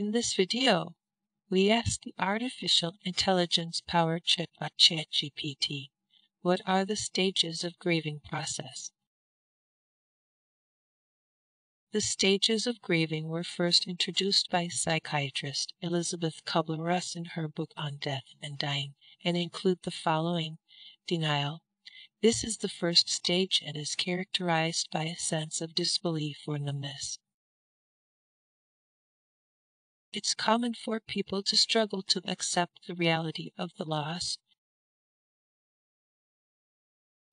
In this video, we asked the artificial intelligence-powered chatbot ChatGPT, what are the stages of grieving process? The stages of grieving were first introduced by psychiatrist Elizabeth Kubler-Ross in her book on death and dying, and include the following: denial. This is the first stage and is characterized by a sense of disbelief or numbness. It's common for people to struggle to accept the reality of the loss.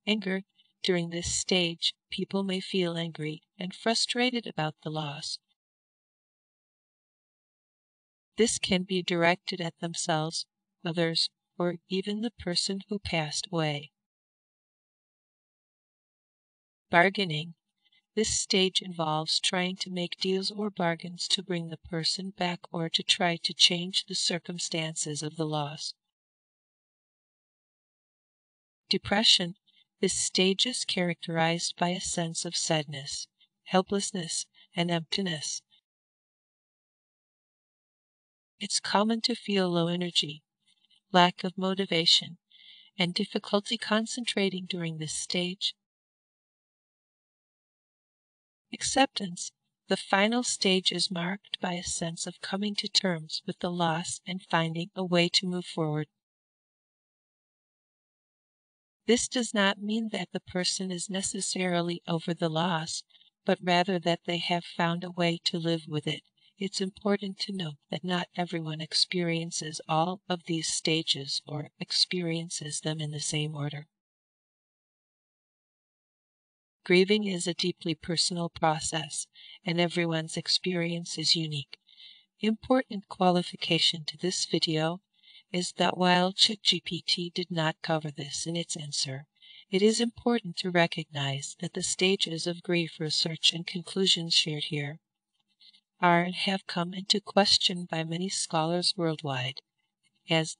Anger. During this stage, people may feel angry and frustrated about the loss. This can be directed at themselves, others, or even the person who passed away. Bargaining. This stage involves trying to make deals or bargains to bring the person back or to try to change the circumstances of the loss. Depression. This stage is characterized by a sense of sadness, helplessness, and emptiness. It's common to feel low energy, lack of motivation, and difficulty concentrating during this stage. Acceptance. The final stage is marked by a sense of coming to terms with the loss and finding a way to move forward. This does not mean that the person is necessarily over the loss, but rather that they have found a way to live with it. It's important to note that not everyone experiences all of these stages or experiences them in the same order. Grieving is a deeply personal process, and everyone's experience is unique. Important qualification to this video is that while ChatGPT did not cover this in its answer, it is important to recognize that the stages of grief research and conclusions shared here are and have come into question by many scholars worldwide, as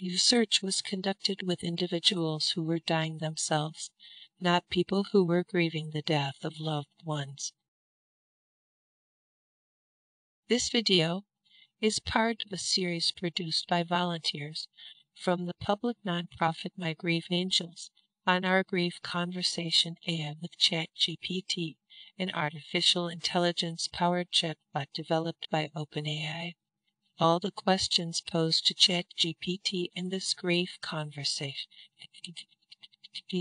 research was conducted with individuals who were dying themselves, not people who were grieving the death of loved ones. This video is part of a series produced by volunteers from the public nonprofit My Grief Angels on our grief conversation AI with ChatGPT, an artificial intelligence-powered chatbot developed by OpenAI. All the questions posed to ChatGPT in this grief conversation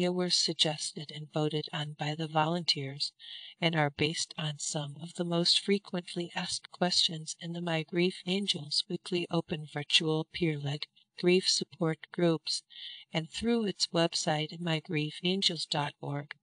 were suggested and voted on by the volunteers and are based on some of the most frequently asked questions in the My Grief Angels weekly open virtual peer-led grief support groups and through its website at MyGriefAngels.org.